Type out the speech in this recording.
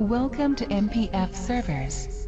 Welcome to MPF servers.